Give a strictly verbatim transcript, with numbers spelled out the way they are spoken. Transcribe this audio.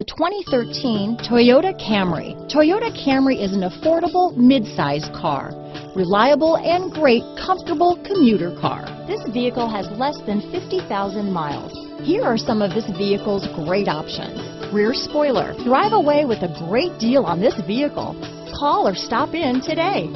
The twenty thirteen Toyota Camry. Toyota Camry is an affordable mid-size car, reliable and great comfortable commuter car. This vehicle has less than fifty thousand miles. Here are some of this vehicle's great options. Rear spoiler. Drive away with a great deal on this vehicle. Call or stop in today.